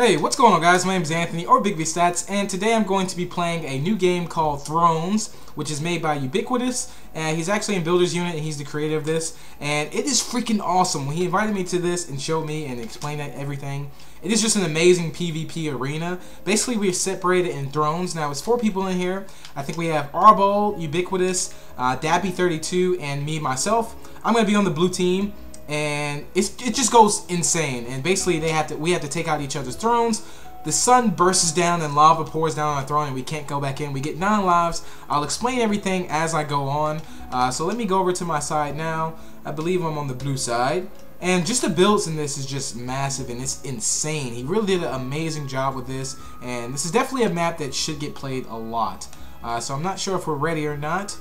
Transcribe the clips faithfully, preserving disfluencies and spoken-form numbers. Hey, what's going on guys? My name is Anthony, or Big beast four tz two, and today I'm going to be playing a new game called Thrones, which is made by Ubiquitous, and he's actually in Builders Unit, and he's the creator of this, and it is freaking awesome. When he invited me to this and showed me and explained everything, it is just an amazing PvP arena. Basically, we are separated in Thrones. Now, it's four people in here. I think we have Arbol, Ubiquitous, uh, Dappy thirty-two, and me, myself. I'm going to be on the blue team. And it's, it just goes insane. And basically, they have to. We have to take out each other's thrones. The sun bursts down and lava pours down on our throne, and we can't go back in. We get nine lives. I'll explain everything as I go on. Uh, so let me go over to my side now. I believe I'm on the blue side. And just the builds in this is just massive, and it's insane. He really did an amazing job with this. And this is definitely a map that should get played a lot. Uh, so I'm not sure if we're ready or not.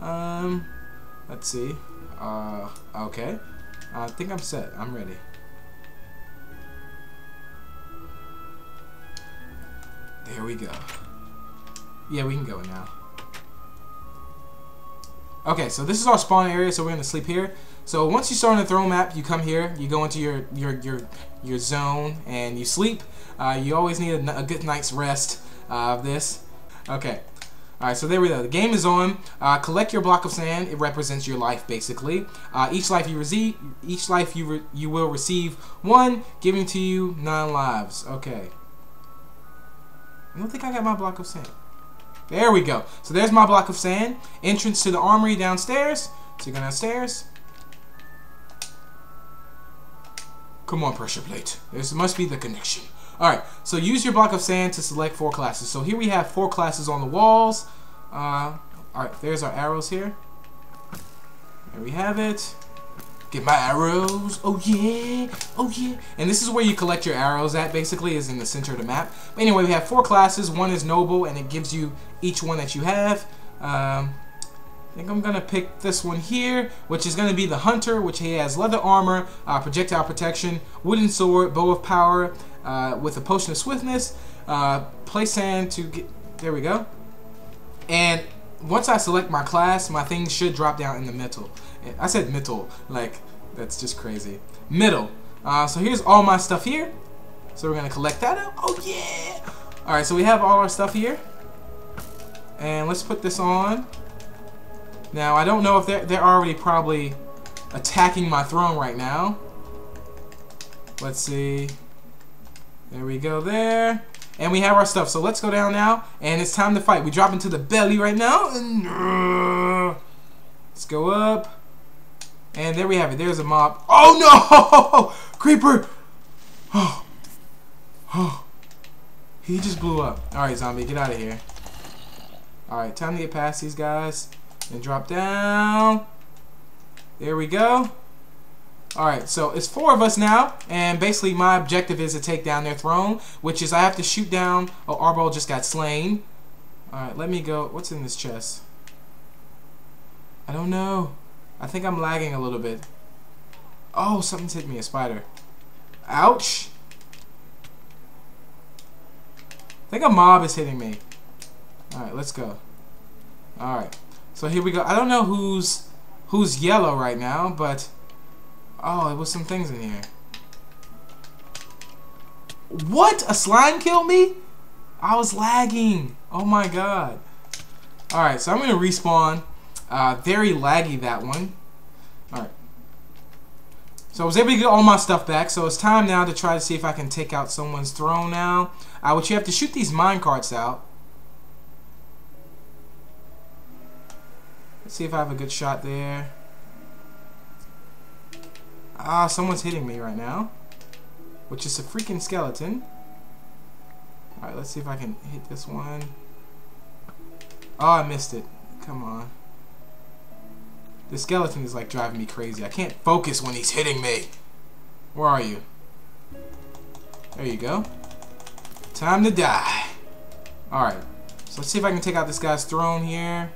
Um, let's see. Uh, okay. I think I'm set. I'm ready. There we go. Yeah, we can go now. Okay, so this is our spawn area, so we're gonna sleep here. So once you start on the throne map, you come here, you go into your your your your zone, and you sleep. Uh, you always need a, a good night's rest uh, of this. Okay. Alright, so there we go. The game is on. Uh, collect your block of sand. It represents your life, basically. Uh, each life you receive, each life you re you will receive one, giving to you nine lives. Okay. I don't think I got my block of sand. There we go. So there's my block of sand. Entrance to the armory downstairs. So you go downstairs. Come on, pressure plate. This must be the connection. Alright, so use your block of sand to select four classes. So here we have four classes on the walls. Uh, Alright, there's our arrows here. There we have it. Get my arrows. Oh yeah. Oh yeah. And this is where you collect your arrows at, basically, is in the center of the map. But anyway, we have four classes. One is noble, and it gives you each one that you have. Um, I think I'm going to pick this one here, which is going to be the hunter, which he has leather armor, uh, projectile protection, wooden sword, bow of power, Uh, with a potion of swiftness, uh, place sand to get, there we go. And once I select my class, my things should drop down in the middle. I said middle, like, that's just crazy. Middle. Uh, so here's all my stuff here. So we're going to collect that up. Oh yeah! Alright, so we have all our stuff here. And let's put this on. Now, I don't know if they're, they're already probably attacking my throne right now. Let's see. There we go there. And we have our stuff. So let's go down now. And it's time to fight. We drop into the belly right now. And, uh, let's go up. And there we have it. There's a mob. Oh no! Creeper! Oh. Oh. He just blew up. Alright, zombie, get out of here. Alright, time to get past these guys. And drop down. There we go. Alright, so it's four of us now, and basically my objective is to take down their throne, which is I have to shoot down... Oh, Arbol just got slain. Alright, let me go... What's in this chest? I don't know. I think I'm lagging a little bit. Oh, something's hit me, a spider. Ouch! I think a mob is hitting me. Alright, let's go. Alright, so here we go. I don't know who's, who's yellow right now, but... Oh, it was some things in here. What? A slime killed me? I was lagging. Oh my god. Alright, so I'm going to respawn. Uh, very laggy, that one. Alright. So I was able to get all my stuff back. So it's time now to try to see if I can take out someone's throne now. Uh, which you have to shoot these minecarts out. Let's see if I have a good shot there. Ah, someone's hitting me right now, which is a freaking skeleton. Alright, let's see if I can hit this one. Oh, I missed it. Come on. The skeleton is like driving me crazy. I can't focus when he's hitting me. Where are you? There you go. Time to die. Alright, so let's see if I can take out this guy's throne here.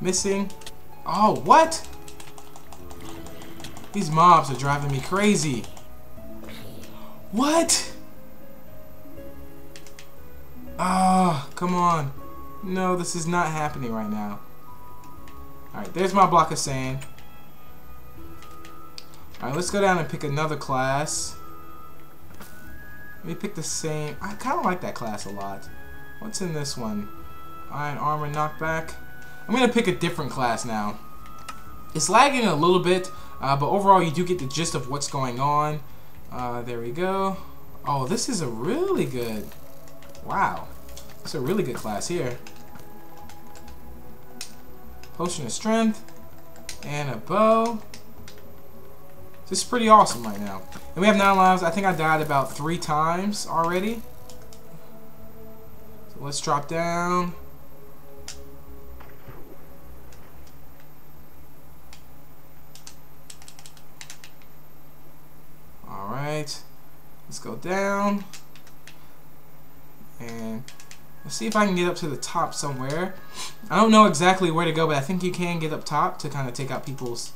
Missing. Oh, what? These mobs are driving me crazy. What? Ah, oh, come on. No, this is not happening right now. Alright, there's my block of sand. Alright, let's go down and pick another class. Let me pick the same. I kind of like that class a lot. What's in this one? Iron Armor Knockback. I'm going to pick a different class now. It's lagging a little bit, uh, but overall you do get the gist of what's going on. Uh, there we go. Oh, this is a really good... Wow. It's a really good class here. Potion of Strength. And a bow. This is pretty awesome right now. And we have nine lives. I think I died about three times already. So let's drop down. Alright. Let's go down. And let's see if I can get up to the top somewhere. I don't know exactly where to go, but I think you can get up top to kind of take out people's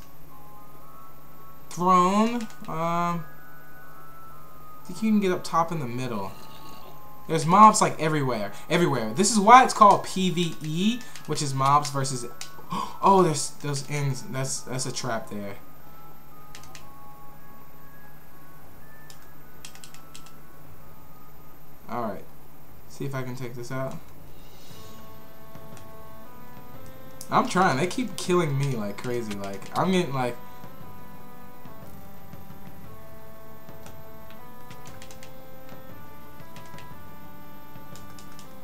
throne. Um, I think you can get up top in the middle. There's mobs like everywhere. Everywhere. This is why it's called P V E, which is mobs versus... Oh, there's those ends. That's, that's a trap there. Alright. See if I can take this out. I'm trying. They keep killing me like crazy. Like, I'm getting like...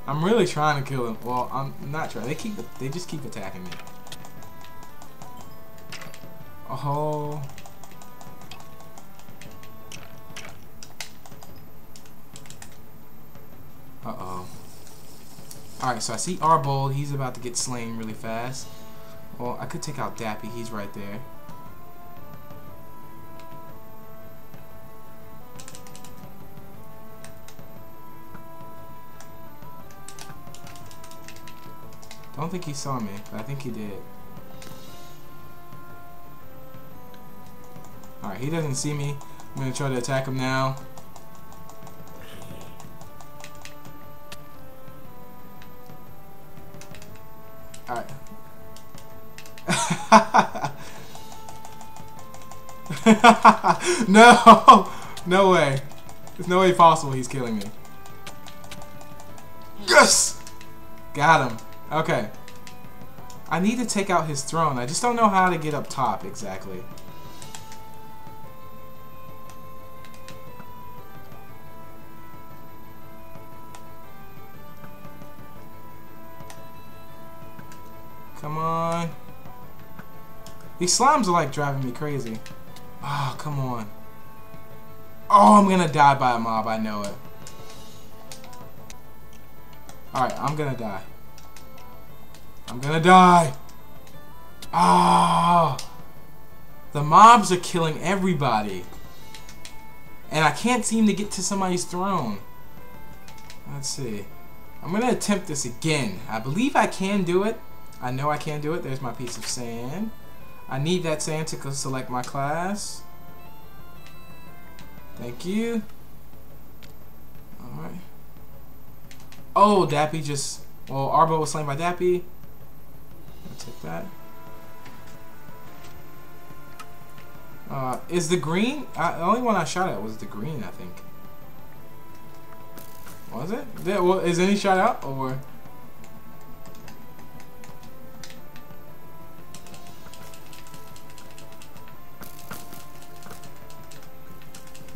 I'm really trying to kill them. Well, I'm not trying. They keep, they just keep attacking me. Oh. Uh-oh. Alright, so I see Arbol. He's about to get slain really fast. Well, I could take out Dappy. He's right there. I don't think he saw me, but I think he did. Alright, he doesn't see me. I'm gonna try to attack him now. Alright. No! No way. There's no way possible he's killing me. Yes! Got him. Okay. I need to take out his throne. I just don't know how to get up top exactly. Come on. These slimes are like driving me crazy. Oh, come on. Oh, I'm gonna die by a mob. I know it. Alright, I'm gonna die. I'm gonna die. Ah, oh, the mobs are killing everybody, and I can't seem to get to somebody's throne. Let's see. I'm gonna attempt this again. I believe I can do it. I know I can do it. There's my piece of sand. I need that sand to select my class. Thank you. All right. Oh, Dappy just. Well, Arbol was slain by Dappy. Take that. Uh, is the green? Uh, the only one I shot at was the green, I think. Was it? Yeah, well, is any shot out or?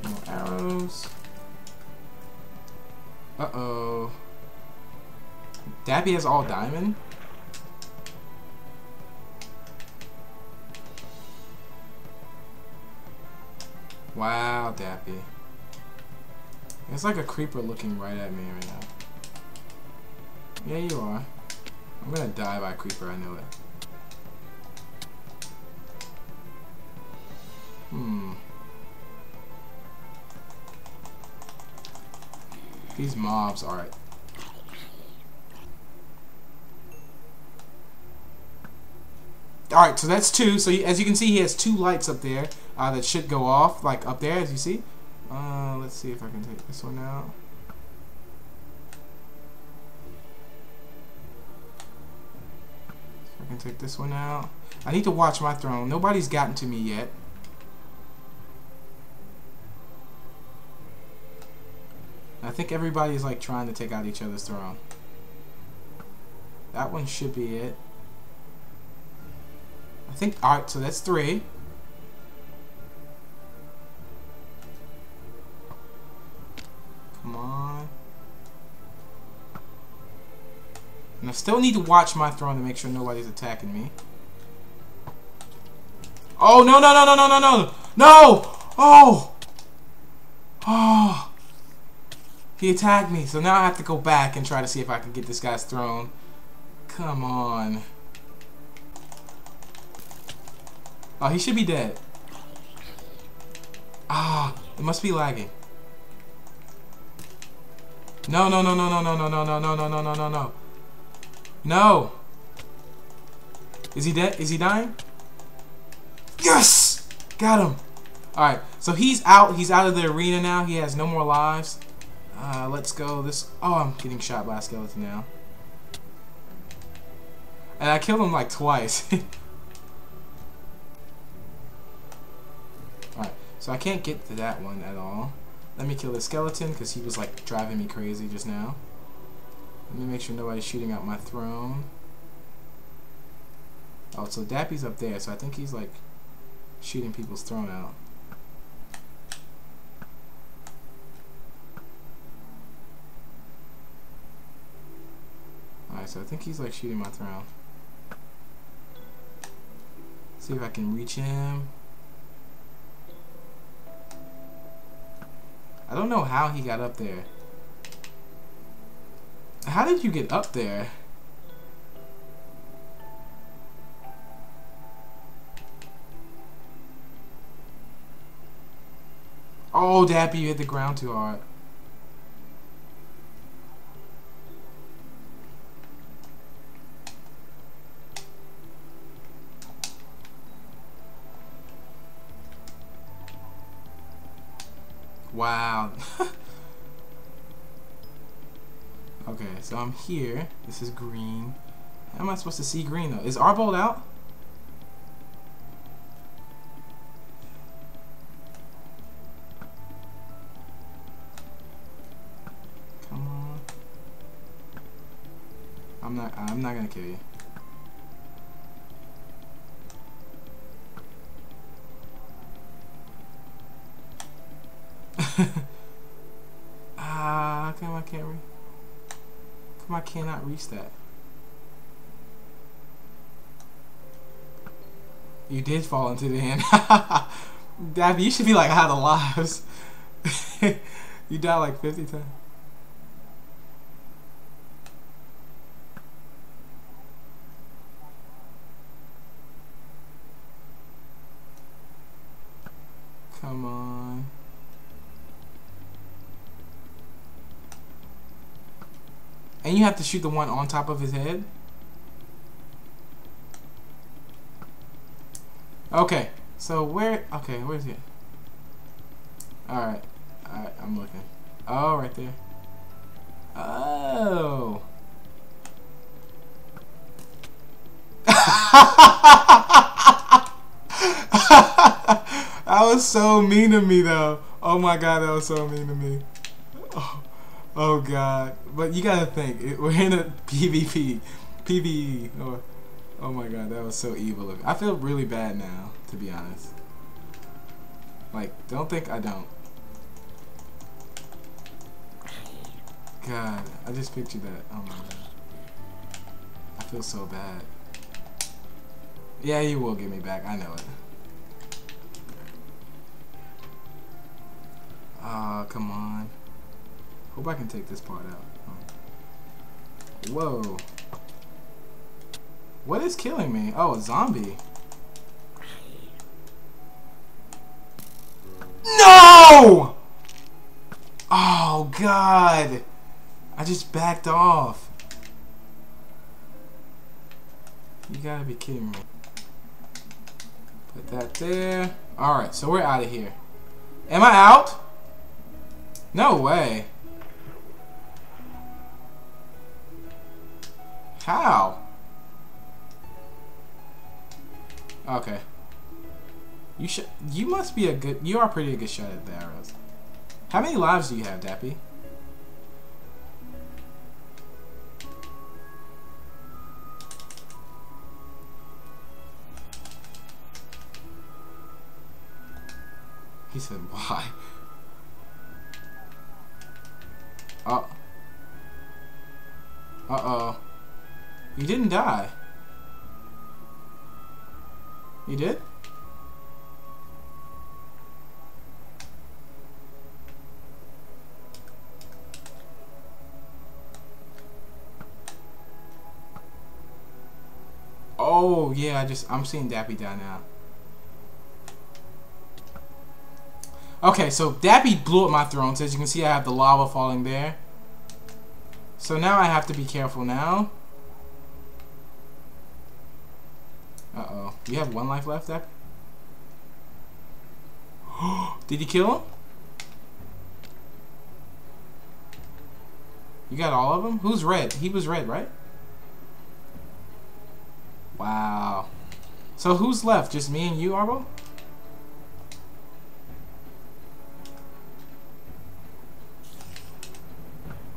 More arrows. Uh oh. Dappy has all diamond. Wow, Dappy. It's like a creeper looking right at me right now. Yeah, you are. I'm gonna die by a creeper, I know it. Hmm. These mobs are... Alright, so that's two. So as you can see, he has two lights up there uh, that should go off, like up there, as you see. Uh, let's see if I can take this one out. If I can take this one out. I need to watch my throne. Nobody's gotten to me yet. I think everybody's like trying to take out each other's throne. That one should be it. I think, alright, so that's three. Come on. And I still need to watch my throne to make sure nobody's attacking me. Oh, no, no, no, no, no, no, no. No! Oh! Oh! He attacked me, so now I have to go back and try to see if I can get this guy's throne. Come on. Oh, he should be dead. Ah, it must be lagging. No, no, no, no, no, no, no, no, no, no, no, no, no, no, no. No. Is he dead? Is he dying? Yes! Got him. Alright, so he's out. He's out of the arena now. He has no more lives. Uh, let's go. This. Oh, I'm getting shot by a skeleton now. And I killed him like twice. Alright, so I can't get to that one at all. Let me kill the skeleton because he was like driving me crazy just now. Let me make sure nobody's shooting out my throne. Oh, so Dappy's up there, so I think he's like shooting people's throne out. Alright, so I think he's like shooting my throne. See if I can reach him. I don't know how he got up there. How did you get up there? Oh, Dappy, you hit the ground too hard. Wow. Okay, so I'm here. This is green. How am I supposed to see green though? Is Arbol out? Come on. I'm not I'm not gonna kill you. Ah, uh, how come I can't reach? Come I cannot reach that? You did fall into the end. Dappy, you should be like out of lives. You died like fifty times. Come on. And you have to shoot the one on top of his head. Okay, so where? Okay, where's he? All right, all right, I'm looking. Oh, right there. Oh. That was so mean to me, though. Oh my God, that was so mean to me. Oh. Oh God! But you gotta think, it, we're in a PvP, PvE. Oh, oh my God, that was so evil of me. I feel really bad now, to be honest. Like, don't think I don't. God, I just pictured that. Oh my God, I feel so bad. Yeah, you will get me back. I know it. Ah, oh, come on. Hope I can take this part out. Oh. Whoa. What is killing me? Oh, a zombie. No! Oh, God. I just backed off. You gotta be kidding me. Put that there. Alright, so we're out of here. Am I out? No way. How? Okay. You should. You must be a good. You are pretty a good shot at the arrows. How many lives do you have, Dappy? He said, why? Uh. Uh-oh. You didn't die. You did? Oh yeah, I just I'm seeing Dappy die now. Okay, so Dappy blew up my throne. So as you can see, I have the lava falling there. So now I have to be careful now. Uh oh, you have one life left, Dappy. Did you kill him? You got all of them? Who's red? He was red, right? Wow. So who's left? Just me and you, Arbol?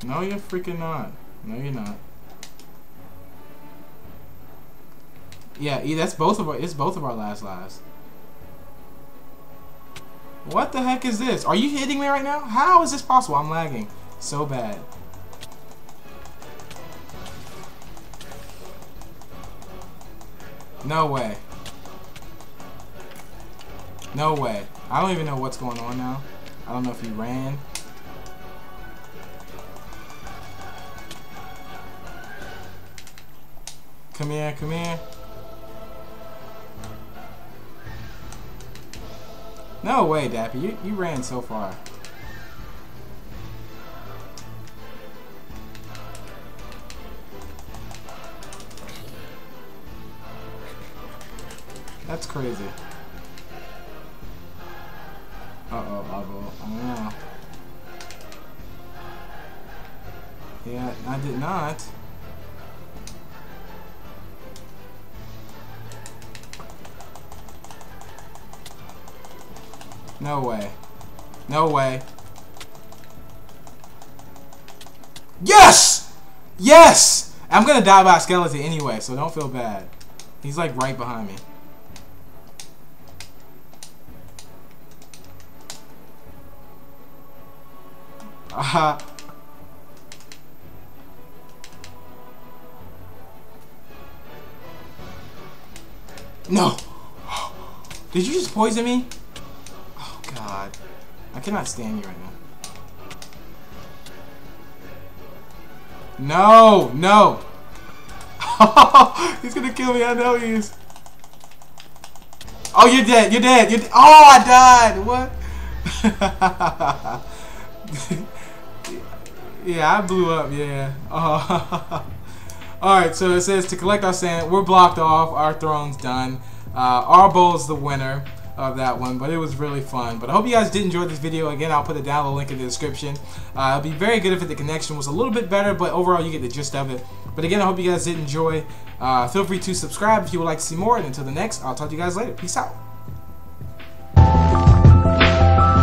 No, you're freaking not. No, you're not. Yeah, that's both of our. It's both of our last lives. What the heck is this? Are you hitting me right now? How is this possible? I'm lagging so bad. No way. No way. I don't even know what's going on now. I don't know if he ran. Come here, come here. No way, Dappy. You, you ran so far. That's crazy. Uh-oh, Arbol. I don't know. Yeah, I did not. No way. No way. Yes! Yes! I'm gonna die by a skeleton anyway, so don't feel bad. He's like right behind me. Uh-huh. No! Did you just poison me? Oh god. I cannot stand you right now. No! No! He's gonna kill me, I know he is. Oh, you're dead, you're dead, you're dead. Oh, I died! What? Yeah, I blew up, yeah. Uh, Alright, so it says to collect our sand, we're blocked off, our throne's done. Uh, Arbol's the winner of that one, but it was really fun. But I hope you guys did enjoy this video. Again, I'll put a download link in the description. Uh, it'd be very good if the connection was a little bit better, but overall you get the gist of it. But again, I hope you guys did enjoy. Uh, feel free to subscribe if you would like to see more. And until the next, I'll talk to you guys later. Peace out.